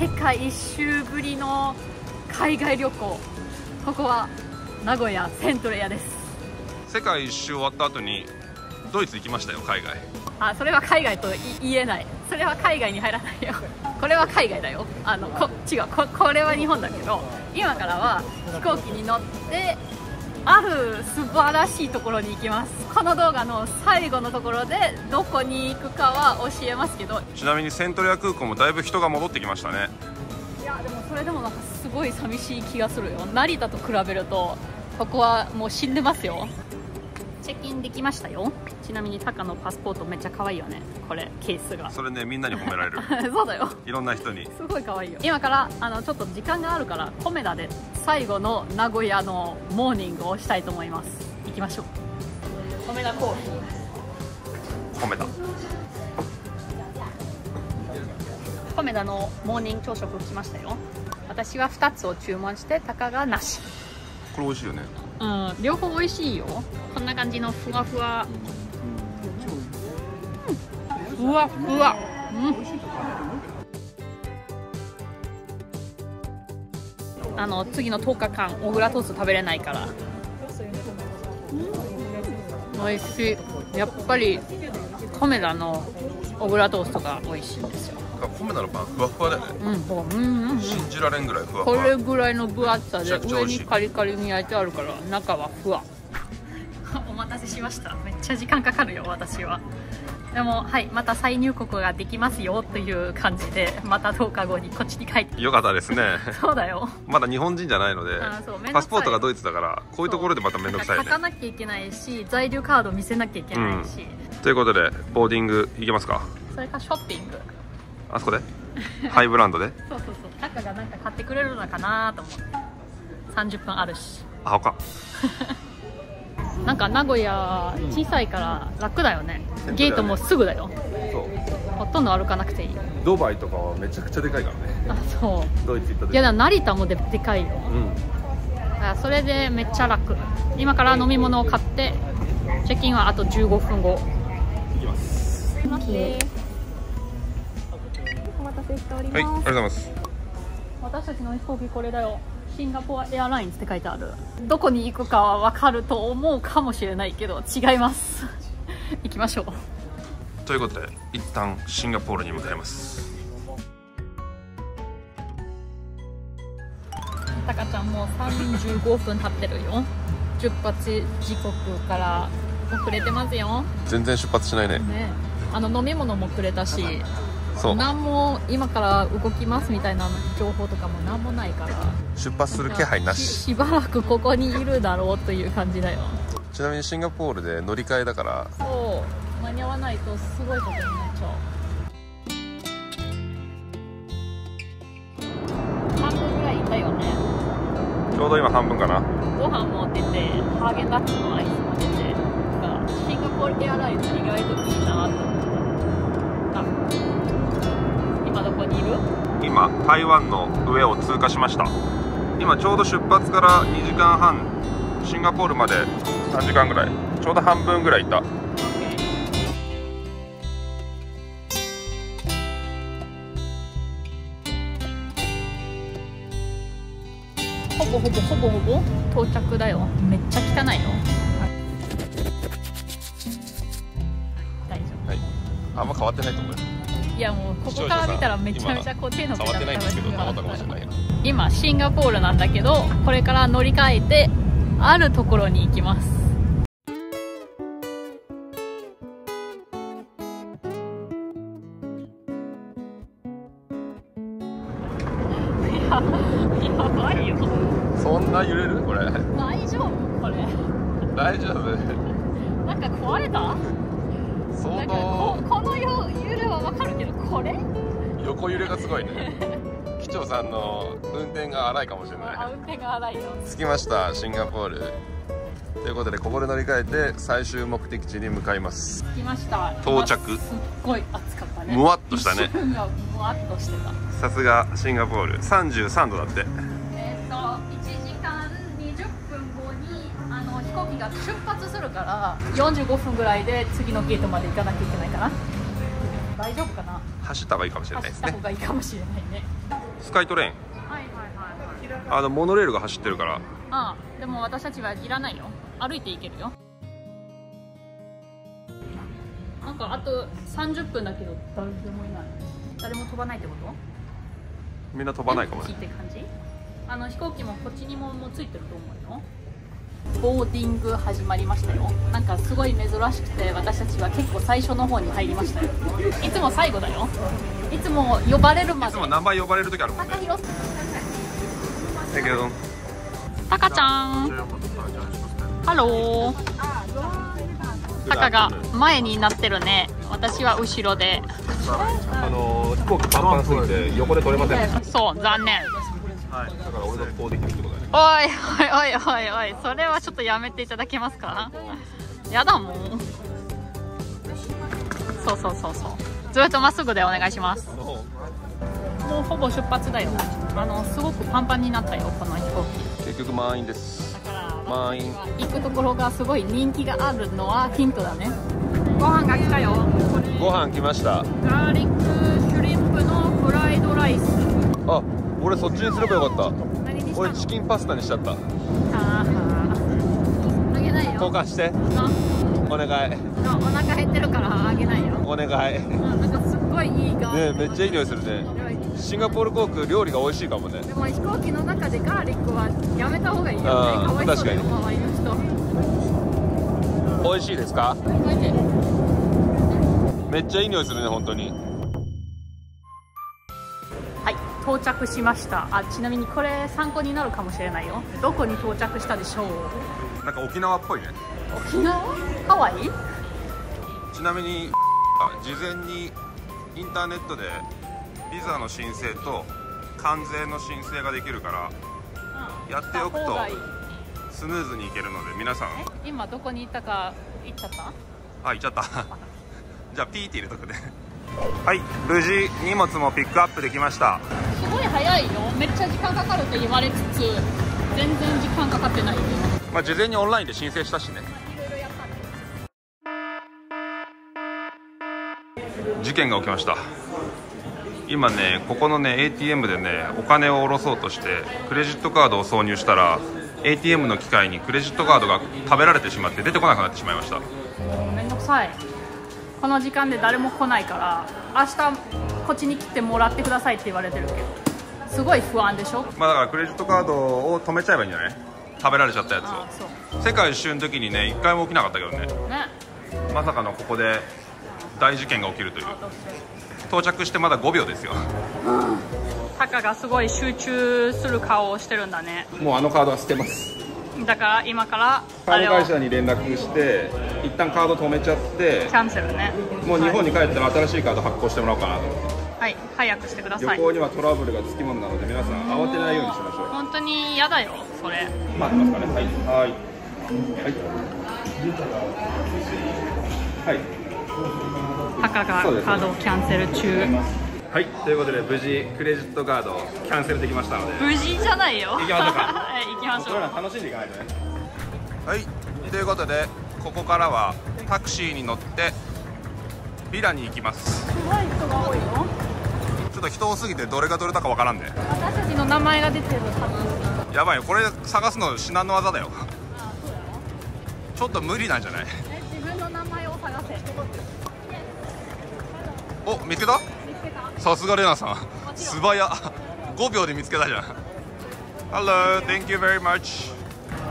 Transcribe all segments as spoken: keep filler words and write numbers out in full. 世界一周ぶりの海外旅行。ここは名古屋セントレアです。世界一周終わった後にドイツ行きましたよ、海外。あ、それは海外と言えない。それは海外に入らないよ。これは海外だよ。あのこ違うこ、これは日本だけど、今からは飛行機に乗ってある素晴らしいところに行きます。この動画の最後のところでどこに行くかは教えますけど、ちなみにセントレア空港もだいぶ人が戻ってきましたね。いやでもそれでもなんかすごい寂しい気がするよ。成田と比べるとここはもう死んでますよ。チェックインできましたよ。ちなみにタカのパスポートめっちゃ可愛いよね。これケースが。それね、みんなに褒められる。そうだよ。いろんな人に。すごい可愛いよ。今からあのちょっと時間があるからコメダで最後の名古屋のモーニングをしたいと思います。行きましょう。コメダコーヒー。コメダ。コメダのモーニング朝食来ましたよ。私はふたつを注文してタカがなし。これ美味しいよね。うん、両方美味しいよ。こんな感じのふわふわ、うん、ふわふわ、うん、あの次のとおかかん小倉トースト食べれないから、うん、美味しい。やっぱりコメダの小倉トーストが美味しいんですよ。コメダのパンふわふわだよね。うんうんうん、信じられんぐらいふわふわ。これぐらいの分厚さで上にカリカリに焼いてあるから中はふわ。お待たせしました。めっちゃ時間かかるよ私は。でもはい、また再入国ができますよという感じで、またとおかごにこっちに帰ってよかったですね。そうだよ。まだ日本人じゃないので、パスポートがドイツだからこういうところでまた面倒くさいね。書かなきゃいけないし、在留カード見せなきゃいけないし、うん、ということでボーディング行きますか。それかショッピング、あそこでハイブランドで。そうそうそう、タカがなんか買ってくれるのかなと思って。さんじゅっぷんあるし。あほか。なんか名古屋小さいから楽だよね。ゲートもすぐだよ。そう。ほとんど歩かなくていい。ドバイとかはめちゃくちゃでかいからね。あ、そう。ドイツ行った時。いやだから成田もででかいよ。うん。あ、それでめっちゃ楽。今から飲み物を買ってチェックインはあとじゅうごふんご。行きます。待って。お待たせしております。はい、ありがとうございます。私たちの飛行機これだよ。シンガポーエアラインズって書いてある。どこに行くかはわかると思うかもしれないけど違います。行きましょう。ということで一旦シンガポールに向かいます。タカちゃんもうさんじゅうごふん経ってるよ。出発時刻から遅れてますよ。全然出発しないね。ね、あの飲み物もくれたし。何も今から動きますみたいな情報とかも何もないから出発する気配なし、しばらくここにいるだろうという感じだよ。ちなみにシンガポールで乗り換えだから、そう間に合わないとすごいことになっちゃう。半分ぐらいいたよね。ちょうど今半分かな。ご飯も出てハーゲンダッツのアイスも出て、だからシンガポールエアラインズ意外といいなと思って。今台湾の上を通過しました。今ちょうど出発からにじかんはん、シンガポールまでさんじかんぐらい、ちょうど半分ぐらいいた。ほぼほぼほぼほぼ到着だよ。めっちゃ汚いよ。大丈夫、はい、あんま変わってないと思います。いやもうここから見たらめちゃめちゃこう手の触ってないんですけど、今シンガポールなんだけど、これから乗り換えてあるところに行きます。やばいよ。そんな揺れる？これ。大丈夫？これ。大丈夫？なんか壊れた？相当。この揺れはわかるけど、これ横揺れがすごいね。機長さんの運転が荒いかもしれない。あ、運転が荒いよ。着きましたシンガポールということで、ここで乗り換えて最終目的地に向かいます。着きました。到着。すっごい暑かったね。もわっとしたね。もわっとしてた。さすがシンガポール。さんじゅうさんどだって。えっといちじかんにじゅっぷんごにあの飛行機が出発するからよんじゅうごふんぐらいで次のゲートまで行かなきゃいけないかな。大丈夫かな。走った方がいいかもしれないですね。走った方がいいかもしれないね。スカイトレイン、あのモノレールが走ってるから。ああ、でも私たちはいらないよ、歩いて行けるよ。なんかあとさんじゅっぷんだけど誰もいない。誰も飛ばないってこと？みんな飛ばないかもね。あの飛行機もこっちにももうついてると思うよ。ボーディング始まりましたよ。なんかすごい珍しくて、私たちは結構最初の方に入りましたよ。いつも最後だよ。いつも呼ばれるまで。いつも名前呼ばれる時あるもんね。だけどタカちゃん、ハロー。タカが前になってるね。私は後ろで。あの飛行機パンパンすぎて横で撮れませんでした。そう、残念。はい、だから俺がこうできるってことだね。おいおいおいおいおい、それはちょっとやめていただけますか。やだもん。そうそうそうそう。ずっとまっすぐでお願いします。もうほぼ出発だよ。あのすごくパンパンになったよ、この飛行機。結局満員です。だから満員。行くところがすごい人気があるのはヒントだね。ご飯が来たよ。ご飯来ました。ガーリックシュリンプのフライドライス。あ。俺そっちにすればよかった。俺チキンパスタにしちゃった。あげないよ。交換してお願い。お腹減ってるからあげないよ、お願い。なんかすっごいいいガーリックね、めっちゃいい匂いするね。シンガポール航空料理が美味しいかもね。でも飛行機の中でガーリックはやめた方がいいよね。かわいそうだよ、周りの人。美味しいですか？美味しい。めっちゃいい匂いするね、本当に。到着しました。あ、ちなみにこれ参考になるかもしれないよ。どこに到着したでしょう？なんか沖縄っぽいね。沖縄？ハワイ？ちなみに事前にインターネットでビザの申請と関税の申請ができるから、うん、やっておくとスムーズにいけるので、皆さん。今どこに行ったか行っちゃった？あ、行っちゃった。じゃあピーって入れとくね。はい、無事荷物もピックアップできました。すごい早いよ。めっちゃ時間かかるって言われつつ全然時間かかってないよ。まあ事前にオンラインで申請したしね。事件が起きました。今ね、ここのね エーティーエム でね、お金を下ろそうとしてクレジットカードを挿入したら エーティーエム の機械にクレジットカードが食べられてしまって出てこなくなってしまいました。めんどくさい。この時間で誰も来ないから、明日こっちに来てもらってくださいって言われてるけど、すごい不安でしょ。まあだからクレジットカードを止めちゃえばいいんじゃない？食べられちゃったやつを。世界一周の時にね、一回も起きなかったけどね。ね、まさかのここで大事件が起きるという。到着してまだごびょうですよ。タカがすごい集中する顔をしてるんだね。もうあのカードは捨てます。だから今からカード会社に連絡して、一旦カード止めちゃってキャンセルね。もう日本に帰ったら新しいカード発行してもらおうかなと思って。はい、早くしてください。旅行にはトラブルがつきものなので、皆さん慌てないようにしましょう。本当に嫌だよ、それ。待ってますかね。はいはいはいはい。タカがカードをキャンセル中。はい、ということで無事クレジットカードをキャンセルできましたので。無事じゃないよ。行きましょうか。はい、行きましょう。僕ら楽しんでいかないとね。はい、ということでここからはタクシーに乗ってビラに行きます。すごい人が多いよ。ちょっと人多すぎてどれがどれだかわからんね。私たちの名前が出てるの多分。やばいよ、これ探すの至難の技だよ。ああ、そうだよ。ちょっと無理なんじゃない？え、自分の名前を探せ。お、見つけた？さすがレナさん、素早。ごびょうで見つけたじゃん。Hello, thank you very much。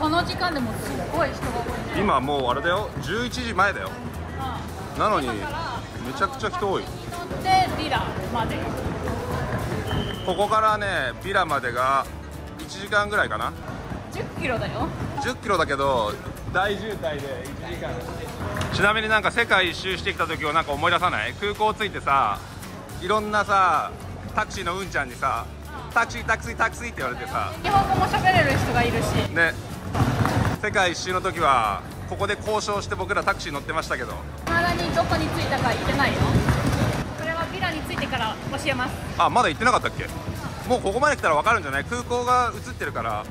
この時間でもすごい人が多いね。今もうあれだよ、じゅういちじまえだよ。うん、なのにめちゃくちゃ人多い。でビラまで。ここからねビラまでがいちじかんぐらいかな。じゅっキロだよ。じゅっキロだけど大渋滞でいちじかん。ちなみになんか世界一周してきた時をなんか思い出さない？空港着いてさ。いろんなさ、タクシーのうんちゃんにさ、タクシータクシータクシーって言われてさ、日本語も喋れる人がいるしね。世界一周の時はここで交渉して僕らタクシー乗ってましたけど、まだにどこに着いたか言ってないよ。これはビラに着いてから教えます。あ、まだ行ってなかったっけ？もうここまで来たら分かるんじゃない？空港が映ってるから、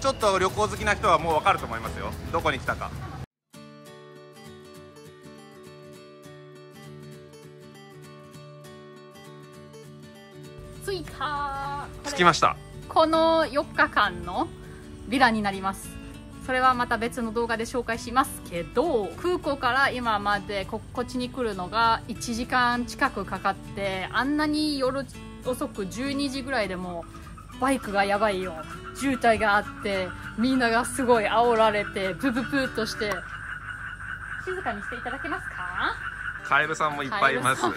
ちょっと旅行好きな人はもう分かると思いますよ、どこに来たか。着いた。着きました。このよっかかんのビラになります。それはまた別の動画で紹介しますけど、空港から今まで こ, こっちに来るのがいちじかん近くかかって、あんなに夜遅くじゅうにじぐらいでもバイクがやばいよ、渋滞があって、みんながすごい煽られて、ブブブーっとして、静かにしていただけますか？カエルさんもいっぱいいます。すっ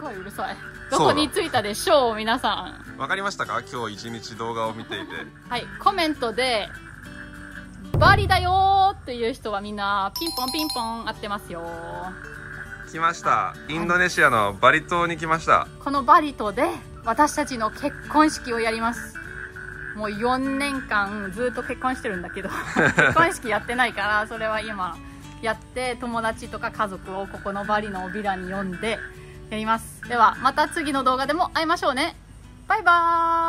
ごいうるさい。どこに着いたでしょう、皆さん。わかりましたか？今日一日動画を見ていて。はい、コメントで、バリだよーっていう人はみんな、ピンポンピンポン合ってますよ。来ました。インドネシアのバリ島に来ました。このバリ島で、私たちの結婚式をやります。もうよねんかんずっと結婚してるんだけど、結婚式やってないから、それは今。やって友達とか家族をここのバリのビラに呼んでやります。ではまた次の動画でも会いましょうね。バイバーイ。